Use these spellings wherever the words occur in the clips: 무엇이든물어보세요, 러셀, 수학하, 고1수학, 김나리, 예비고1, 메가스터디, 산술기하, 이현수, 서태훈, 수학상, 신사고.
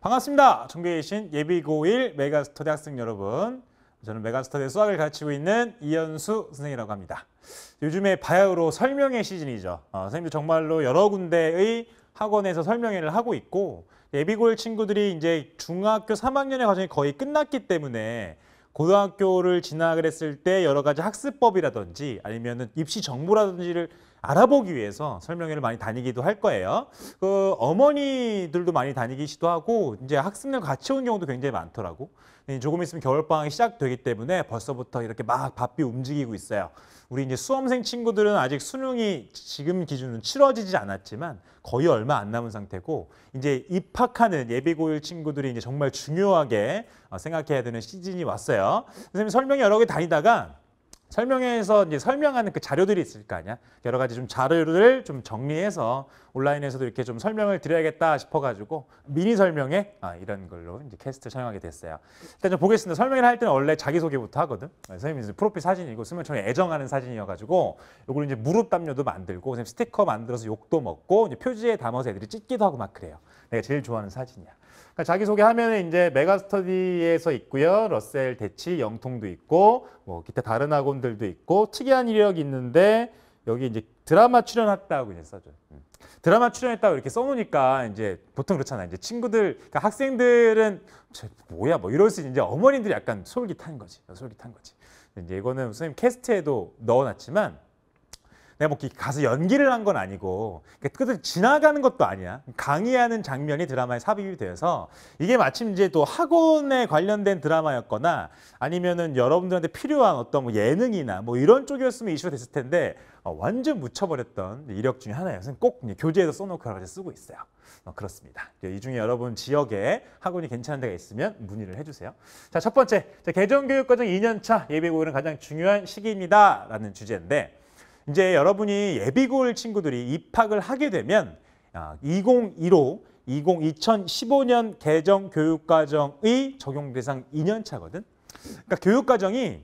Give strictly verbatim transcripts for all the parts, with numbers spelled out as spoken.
반갑습니다. 전국에 계신 예비고일 메가스터디 학생 여러분, 저는 메가스터디 수학을 가르치고 있는 이현수 선생님이라고 합니다. 요즘에 바야흐로 설명회 시즌이죠. 어, 선생님들 정말로 여러 군데의 학원에서 설명회를 하고 있고, 예비고일 친구들이 이제 중학교 삼 학년의 과정이 거의 끝났기 때문에 고등학교를 진학을 했을 때 여러 가지 학습법이라든지 아니면 입시 정보라든지를 알아보기 위해서 설명회를 많이 다니기도 할 거예요. 그 어머니들도 많이 다니기도 하고, 이제 학생들 같이 온 경우도 굉장히 많더라고. 조금 있으면 겨울방학이 시작되기 때문에 벌써부터 이렇게 막 바삐 움직이고 있어요. 우리 이제 수험생 친구들은 아직 수능이 지금 기준은 치러지지 않았지만 거의 얼마 안 남은 상태고, 이제 입학하는 예비고일 친구들이 이제 정말 중요하게 생각해야 되는 시즌이 왔어요. 선생님 설명회 여러 개 다니다가 설명회에서 이제 설명하는 그 자료들이 있을 거 아니야. 여러 가지 좀 자료를 좀 정리해서 온라인에서도 이렇게 좀 설명을 드려야겠다 싶어가지고 미니 설명회 아, 이런 걸로 이제 캐스트 촬영하게 됐어요. 일단 좀 보겠습니다. 설명회를 할 때는 원래 자기소개부터 하거든. 선생님 이제 프로필 사진이고 수면청이 애정하는 사진이어가지고 요걸 이제 무릎 담요도 만들고, 선생님 스티커 만들어서 욕도 먹고 이제 표지에 담아서 애들이 찍기도 하고 막 그래요. 내가 제일 좋아하는 사진이야. 그러니까 자기소개 하면은 이제 메가스터디에서 있고요, 러셀, 대치, 영통도 있고, 뭐 기타 다른 학원들도 있고, 특이한 이력이 있는데 여기 이제 드라마 출연했다고 이제 써줘요. 드라마 출연했다고 이렇게 써놓으니까 이제 보통 그렇잖아. 이제 친구들, 그러니까 학생들은 저 뭐야 뭐 이럴 수 있는데, 어머님들이 약간 솔깃한 거지, 솔깃한 거지. 이제 이거는 선생님 캐스트에도 넣어놨지만. 내가 뭐 가서 연기를 한 건 아니고 그들 지나가는 것도 아니야. 강의하는 장면이 드라마에 삽입이 돼서 이게 마침 이제 또 학원에 관련된 드라마였거나 아니면은 여러분들한테 필요한 어떤 뭐 예능이나 뭐 이런 쪽이었으면 이슈가 됐을 텐데 어, 완전 묻혀버렸던 이력 중에 하나예요. 선생님 꼭 교재에서 써놓고 여러 가지 쓰고 있어요. 어, 그렇습니다. 이 중에 여러분 지역에 학원이 괜찮은 데가 있으면 문의를 해주세요. 자, 첫 번째, 자, 개정교육과정 이 년 차 예비고일은 가장 중요한 시기입니다. 라는 주제인데, 이제 여러분이 예비고일 친구들이 입학을 하게 되면 이천십오 년 개정 교육과정의 적용 대상 이 년 차거든. 그러니까 교육과정이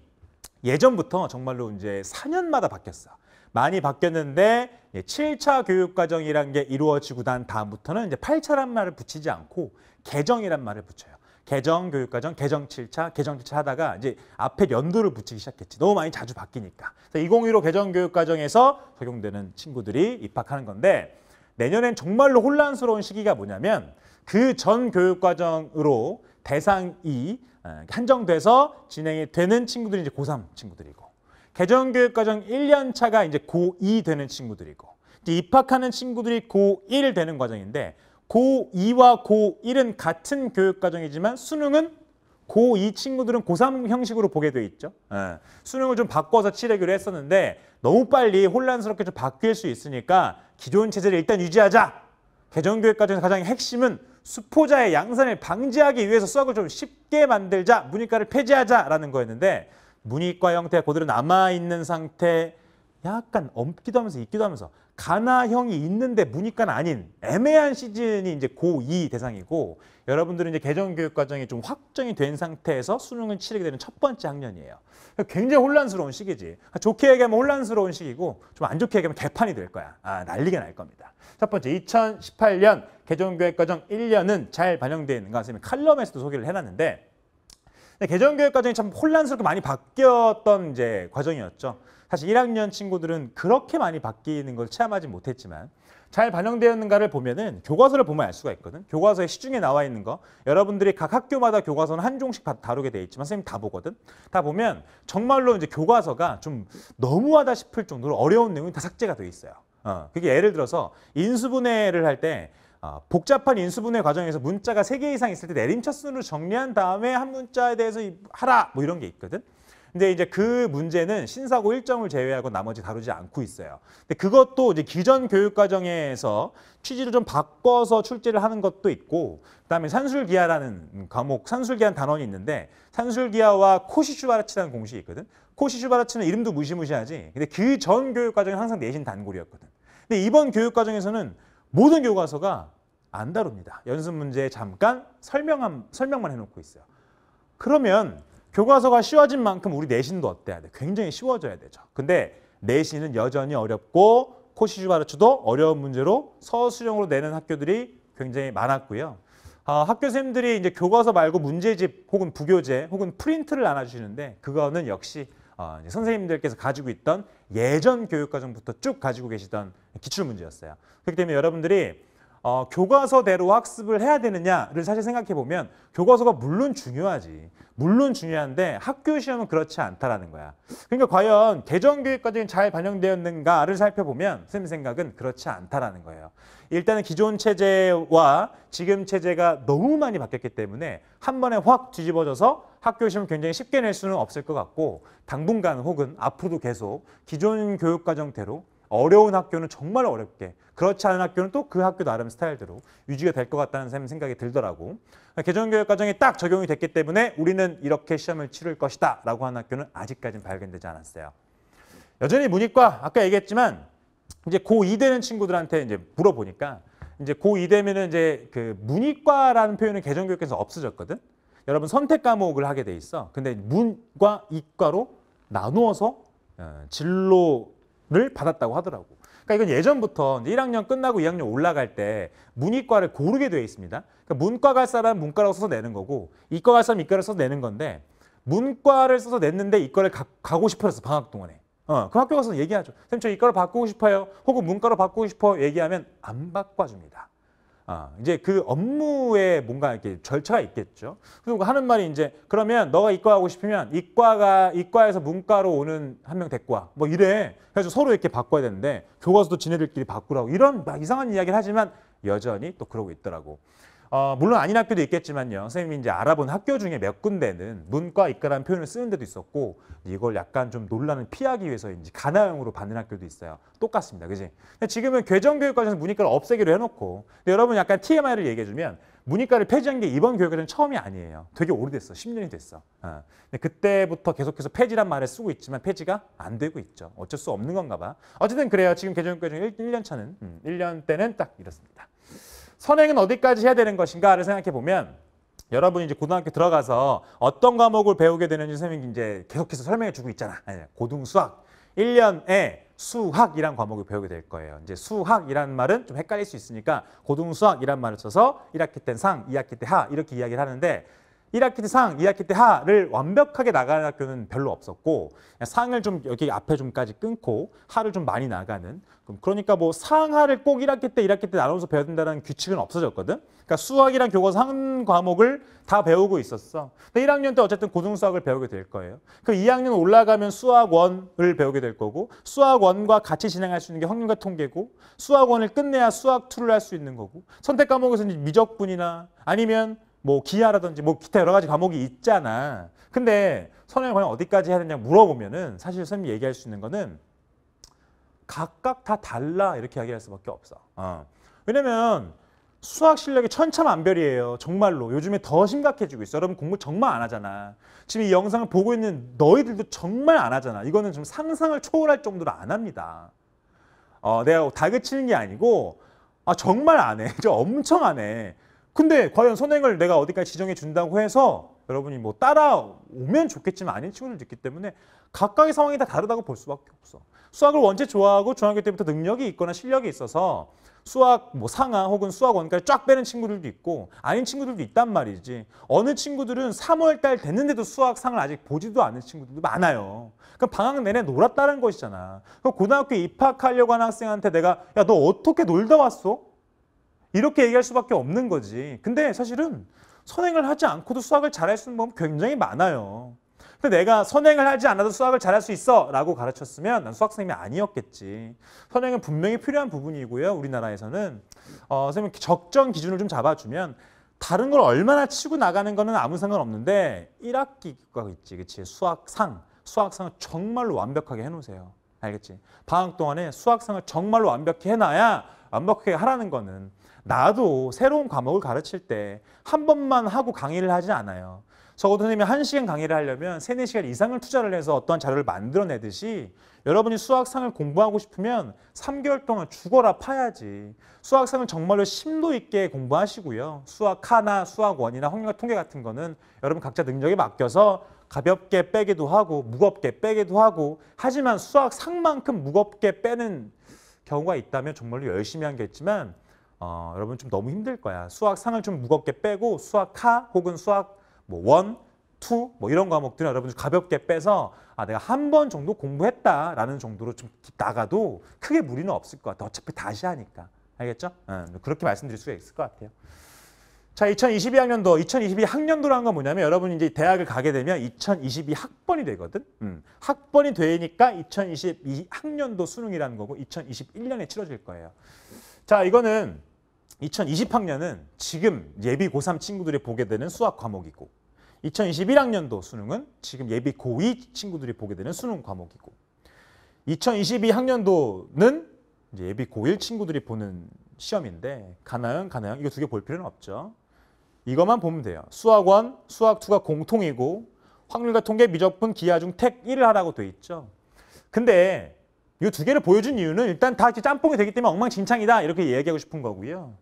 예전부터 정말로 이제 사 년마다 바뀌었어. 많이 바뀌었는데 칠 차 교육과정이란 게 이루어지고 난 다음부터는 이제 팔 차란 말을 붙이지 않고 개정이란 말을 붙여요. 개정 교육과정, 개정 칠 차, 개정 칠 차 하다가 이제 앞에 연도를 붙이기 시작했지. 너무 많이 자주 바뀌니까. 이천십오 개정 교육과정에서 적용되는 친구들이 입학하는 건데, 내년엔 정말로 혼란스러운 시기가 뭐냐면 그 전 교육과정으로 대상이 한정돼서 진행이 되는 친구들이 이제 고삼 친구들이고, 개정 교육과정 일 년 차가 이제 고이 되는 친구들이고, 이제 입학하는 친구들이 고일 되는 과정인데, 고이와 고일은 같은 교육과정이지만 수능은 고이 친구들은 고삼 형식으로 보게 돼 있죠. 예. 수능을 좀 바꿔서 치르기로 했었는데 너무 빨리 혼란스럽게 좀 바뀔 수 있으니까 기존 체제를 일단 유지하자. 개정교육과정에서 가장 핵심은 수포자의 양산을 방지하기 위해서 수학을 좀 쉽게 만들자, 문이과를 폐지하자라는 거였는데, 문이과 형태가 그대로 남아있는 상태, 약간 없기도 하면서 있기도 하면서 가나형이 있는데 문이과는 아닌 애매한 시즌이 이제 고이 대상이고, 여러분들은 이제 개정교육과정이 좀 확정이 된 상태에서 수능을 치르게 되는 첫 번째 학년이에요. 굉장히 혼란스러운 시기지. 좋게 얘기하면 혼란스러운 시기고, 좀 안 좋게 얘기하면 개판이 될 거야. 아, 난리가 날 겁니다. 첫 번째, 이천십팔 년 개정교육과정 일 년은 잘 반영되어 있는가? 선생님이 칼럼에서도 소개를 해놨는데, 개정교육과정이 참 혼란스럽게 많이 바뀌었던 이제 과정이었죠. 사실 일 학년 친구들은 그렇게 많이 바뀌는 걸 체험하지 못했지만 잘 반영되었는가를 보면은 교과서를 보면 알 수가 있거든. 교과서에 시중에 나와 있는 거, 여러분들이 각 학교마다 교과서는 한 종씩 다루게 돼 있지만 선생님 다 보거든. 다 보면 정말로 이제 교과서가 좀 너무하다 싶을 정도로 어려운 내용이 다 삭제가 돼 있어요. 어, 그게 예를 들어서 인수분해를 할 때 어, 복잡한 인수분해 과정에서 문자가 세 개 이상 있을 때 내림차순으로 정리한 다음에 한 문자에 대해서 하라, 뭐 이런 게 있거든. 근데 이제 그 문제는 신사고 일정을 제외하고 나머지 다루지 않고 있어요. 근데 그것도 이제 기존 교육과정에서 취지를 좀 바꿔서 출제를 하는 것도 있고, 그다음에 산술기하라는 과목, 산술기한 단원이 있는데 산술기하와 코시슈바라치라는 공식이 있거든. 코시슈바라치는 이름도 무시무시하지. 근데 그 전 교육과정은 항상 내신 단골이었거든. 근데 이번 교육과정에서는 모든 교과서가 안 다룹니다. 연습 문제에 잠깐 설명함, 설명만 해놓고 있어요. 그러면 교과서가 쉬워진 만큼 우리 내신도 어때야 돼? 굉장히 쉬워져야 되죠. 근데 내신은 여전히 어렵고 코시슈바르츠도 어려운 문제로 서술형으로 내는 학교들이 굉장히 많았고요. 아, 학교 선생님들이 이제 교과서 말고 문제집 혹은 부교재 혹은 프린트를 나눠주시는데 그거는 역시 어, 이제 선생님들께서 가지고 있던 예전 교육과정부터 쭉 가지고 계시던 기출문제였어요. 그렇기 때문에 여러분들이 어, 교과서대로 학습을 해야 되느냐를 사실 생각해보면 교과서가 물론 중요하지. 물론 중요한데 학교 시험은 그렇지 않다라는 거야. 그러니까 과연 개정교육과정이 잘 반영되었는가를 살펴보면 선생님 생각은 그렇지 않다라는 거예요. 일단은 기존 체제와 지금 체제가 너무 많이 바뀌었기 때문에 한 번에 확 뒤집어져서 학교 시험을 굉장히 쉽게 낼 수는 없을 것 같고 당분간 혹은 앞으로도 계속 기존 교육과정대로 어려운 학교는 정말 어렵게, 그렇지 않은 학교는 또 그 학교 나름 스타일대로 유지가 될 것 같다는 생각이 들더라고. 개정교육과정이 딱 적용이 됐기 때문에 우리는 이렇게 시험을 치를 것이다 라고 하는 학교는 아직까지는 발견되지 않았어요. 여전히 문이과, 아까 얘기했지만 이제 고이 되는 친구들한테 이제 물어보니까 이제 고이 되면은 이제 그 문이과라는 표현은 개정교육에서 없어졌거든. 여러분 선택 과목을 하게 돼 있어. 근데 문과 이과로 나누어서 진로 를 받았다고 하더라고. 그러니까 이건 예전부터 일 학년 끝나고 이 학년 올라갈 때 문이과를 고르게 되어 있습니다. 그러니까 문과 갈 사람 문과라고 써서 내는 거고 이과 갈 사람 이과를 써서 내는 건데 문과를 써서 냈는데 이과를 가, 가고 싶어서 방학 동안에 어, 그 학교 가서 얘기하죠. 선생님 저 이과로 바꾸고 싶어요. 혹은 문과로 바꾸고 싶어 얘기하면 안 바꿔줍니다. 어, 이제 그 업무에 뭔가 이렇게 절차가 있겠죠. 그리고 하는 말이 이제 그러면 너가 이과 하고 싶으면 이과가 이과에서 문과로 오는 한 명 데리고 와. 뭐 이래. 그래서 서로 이렇게 바꿔야 되는데 교과서도 지네들끼리 바꾸라고 이런 막 이상한 이야기를 하지만 여전히 또 그러고 있더라고. 어, 물론 아닌 학교도 있겠지만요. 선생님이 이제 알아본 학교 중에 몇 군데는 문과, 이과라는 표현을 쓰는 데도 있었고 이걸 약간 좀 논란을 피하기 위해서 이제 가나형으로 받는 학교도 있어요. 똑같습니다. 그지? 지금은 개정교육과정에서 문이과를 없애기로 해놓고 근데 여러분 약간 티엠아이를 얘기해주면 문이과를 폐지한 게 이번 교육과정은 처음이 아니에요. 되게 오래됐어. 십 년이 됐어. 어. 근데 그때부터 계속해서 폐지란 말을 쓰고 있지만 폐지가 안 되고 있죠. 어쩔 수 없는 건가 봐. 어쨌든 그래요. 지금 개정교육과정 일 년 차는 음, 일 년 때는 딱 이렇습니다. 선행은 어디까지 해야 되는 것인가를 생각해 보면 여러분이 이제 고등학교 들어가서 어떤 과목을 배우게 되는지 선생님이 이제 계속해서 설명해 주고 있잖아. 고등수학 일 년에 수학이란 과목을 배우게 될 거예요. 이제 수학이란 말은 좀 헷갈릴 수 있으니까 고등수학이란 말을 써서 일 학기 땐 상, 이 학기 때 하 이렇게 이야기를 하는데 일 학기 때 상, 이 학기 때 하를 완벽하게 나가는 학교는 별로 없었고 상을 좀 여기 앞에 좀까지 끊고 하를 좀 많이 나가는 그러니까 뭐 상하를 꼭 일 학기 때 일 학기 때 나눠서 배워야 된다는 규칙은 없어졌거든. 그러니까 수학이랑 교과서 한 과목을 다 배우고 있었어. 근데 일 학년 때 어쨌든 고등수학을 배우게 될 거예요. 그 이 학년 올라가면 수학원을 배우게 될 거고 수학원과 같이 진행할 수 있는 게 확률과 통계고 수학원을 끝내야 수학이를 할 수 있는 거고 선택 과목에서는 미적분이나 아니면 뭐 기하라든지 뭐 기타 여러 가지 과목이 있잖아. 근데 선행을 과연 어디까지 해야 되냐 물어보면은 사실 선생님이 얘기할 수 있는 거는 각각 다 달라 이렇게 이야기할 수밖에 없어. 어. 왜냐면 수학 실력이 천차만별이에요. 정말로 요즘에 더 심각해지고 있어. 여러분 공부 정말 안 하잖아. 지금 이 영상을 보고 있는 너희들도 정말 안 하잖아. 이거는 좀 상상을 초월할 정도로 안 합니다. 어, 내가 다그치는 게 아니고 아 정말 안 해. 엄청 안 해. 근데 과연 선행을 내가 어디까지 지정해 준다고 해서 여러분이 뭐 따라오면 좋겠지만 아닌 친구들도 있기 때문에 각각의 상황이 다 다르다고 볼 수밖에 없어. 수학을 원체 좋아하고 중학교 때부터 능력이 있거나 실력이 있어서 수학 뭐 상하 혹은 수학원까지 쫙 빼는 친구들도 있고 아닌 친구들도 있단 말이지. 어느 친구들은 삼월 달 됐는데도 수학상을 아직 보지도 않은 친구들도 많아요. 그럼 방학 내내 놀았다는 것이잖아. 그럼 고등학교 입학하려고 하는 학생한테 내가 야, 너 어떻게 놀다 왔어? 이렇게 얘기할 수밖에 없는 거지. 근데 사실은 선행을 하지 않고도 수학을 잘할 수 있는 방법 굉장히 많아요. 근데 내가 선행을 하지 않아도 수학을 잘할 수 있어 라고 가르쳤으면 난 수학선생님이 아니었겠지. 선행은 분명히 필요한 부분이고요. 우리나라에서는 어, 선생님 적정 기준을 좀 잡아주면 다른 걸 얼마나 치고 나가는 거는 아무 상관없는데 일 학기가 있지, 그치? 수학상, 수학상을 정말로 완벽하게 해놓으세요. 알겠지? 방학 동안에 수학상을 정말로 완벽히 해놔야 완벽하게 하라는 거는 나도 새로운 과목을 가르칠 때 한 번만 하고 강의를 하지 않아요. 적어도 선생님이 한 시간 강의를 하려면 삼, 네 시간 이상을 투자를 해서 어떠한 자료를 만들어내듯이 여러분이 수학상을 공부하고 싶으면 삼 개월 동안 죽어라 파야지. 수학상은 정말로 심도 있게 공부하시고요. 수학하나 수학원이나 확률과 통계 같은 거는 여러분 각자 능력에 맡겨서 가볍게 빼기도 하고 무겁게 빼기도 하고 하지만 수학상만큼 무겁게 빼는 경우가 있다면 정말로 열심히 한 게 있지만 어, 여러분 좀 너무 힘들 거야. 수학 상을 좀 무겁게 빼고 수학 하 혹은 수학 뭐 원, 투 뭐 이런 과목들은 여러분 좀 가볍게 빼서 아 내가 한 번 정도 공부했다라는 정도로 좀 나가도 크게 무리는 없을 것 같아. 어차피 다시 하니까. 알겠죠? 음, 그렇게 말씀드릴 수가 있을 것 같아요. 자, 이천이십이 학년도, 이천이십이 학년도라는 건 뭐냐면 여러분이 이제 대학을 가게 되면 이천이십이 학번이 되거든. 음. 학번이 되니까 이천이십이 학년도 수능이라는 거고 이천이십일 년에 치러질 거예요. 자, 이거는 이천이십 학년은 지금 예비 고삼 친구들이 보게 되는 수학 과목이고 이천이십일 학년도 수능은 지금 예비 고이 친구들이 보게 되는 수능 과목이고 이천이십이 학년도는 이제 예비 고일 친구들이 보는 시험인데 가나요? 가나요? 이거 두 개 볼 필요는 없죠. 이것만 보면 돼요. 수학 일, 수학 이가 공통이고 확률과 통계, 미적분, 기하중, 택 일을 하라고 돼 있죠. 근데 이 두 개를 보여준 이유는 일단 다 이렇게 짬뽕이 되기 때문에 엉망진창이다 이렇게 얘기하고 싶은 거고요.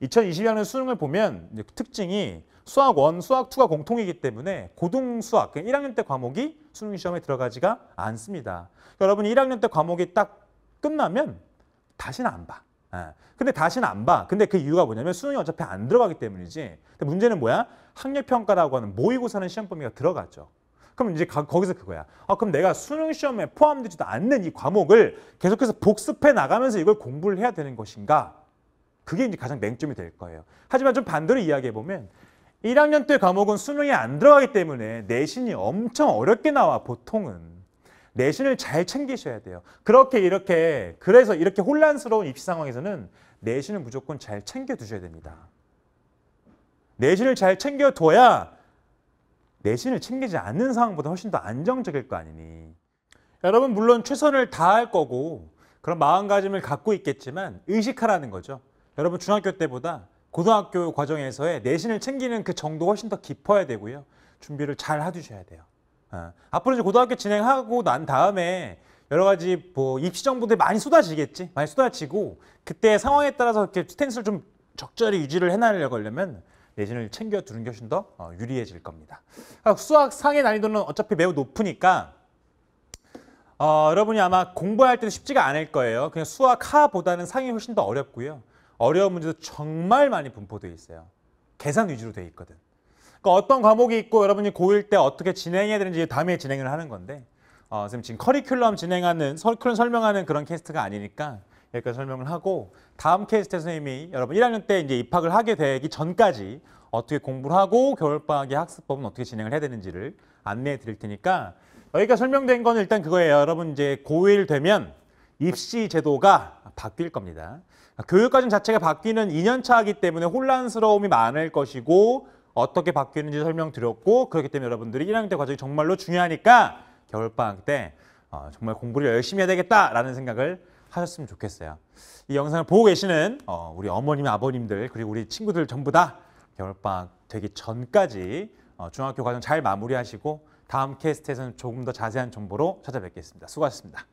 이천이십 학년 수능을 보면 특징이 수학 일, 수학 이가 공통이기 때문에 고등수학, 일 학년 때 과목이 수능 시험에 들어가지가 않습니다. 그러니까 여러분이 일 학년 때 과목이 딱 끝나면 다시는 안 봐. 아, 근데 다시는 안 봐. 근데 그 이유가 뭐냐면 수능이 어차피 안 들어가기 때문이지. 근데 문제는 뭐야? 학력평가라고 하는 모의고사는 시험 범위가 들어가죠. 그럼 이제 가, 거기서 그거야. 아, 그럼 내가 수능 시험에 포함되지도 않는 이 과목을 계속해서 복습해 나가면서 이걸 공부를 해야 되는 것인가? 그게 이제 가장 맹점이 될 거예요. 하지만 좀 반대로 이야기해보면 일 학년 때 과목은 수능이 안 들어가기 때문에 내신이 엄청 어렵게 나와, 보통은. 내신을 잘 챙기셔야 돼요. 그렇게 이렇게 그래서 이렇게 혼란스러운 입시 상황에서는 내신을 무조건 잘 챙겨두셔야 됩니다. 내신을 잘 챙겨둬야 내신을 챙기지 않는 상황보다 훨씬 더 안정적일 거 아니니. 여러분 물론 최선을 다할 거고 그런 마음가짐을 갖고 있겠지만 의식하라는 거죠. 여러분 중학교 때보다 고등학교 과정에서의 내신을 챙기는 그 정도가 훨씬 더 깊어야 되고요. 준비를 잘 해두셔야 돼요. 어. 앞으로 이제 고등학교 진행하고 난 다음에 여러 가지 뭐 입시 정보들이 많이 쏟아지겠지. 많이 쏟아지고 그때 상황에 따라서 이렇게 스탠스를 좀 적절히 유지를 해나가려고 하려면 내신을 챙겨두는 게 훨씬 더 유리해질 겁니다. 수학 상의 난이도는 어차피 매우 높으니까 어, 여러분이 아마 공부할 때도 쉽지가 않을 거예요. 그냥 수학 하보다는 상이 훨씬 더 어렵고요. 어려운 문제도 정말 많이 분포되어 있어요. 계산 위주로 되어 있거든. 그러니까 어떤 과목이 있고 여러분이 고일 때 어떻게 진행해야 되는지 다음에 진행을 하는 건데 어, 선생님 지금 커리큘럼 진행하는, 커리큘럼 설명하는 그런 캐스트가 아니니까 여기까지 설명을 하고 다음 캐스트에 선생님이 여러분 일 학년 때 이제 입학을 하게 되기 전까지 어떻게 공부를 하고 겨울방학의 학습법은 어떻게 진행을 해야 되는지를 안내해 드릴 테니까 여기까지 설명된 건 일단 그거예요. 여러분 이제 고일 되면 입시 제도가 바뀔 겁니다. 교육과정 자체가 바뀌는 이 년 차이기 때문에 혼란스러움이 많을 것이고 어떻게 바뀌는지 설명드렸고 그렇기 때문에 여러분들이 일 학년 때 과정이 정말로 중요하니까 겨울방학 때 어, 정말 공부를 열심히 해야 되겠다라는 생각을 하셨으면 좋겠어요. 이 영상을 보고 계시는 어, 우리 어머님, 아버님들 그리고 우리 친구들 전부 다 겨울방학 되기 전까지 어, 중학교 과정 잘 마무리하시고 다음 캐스트에서는 조금 더 자세한 정보로 찾아뵙겠습니다. 수고하셨습니다.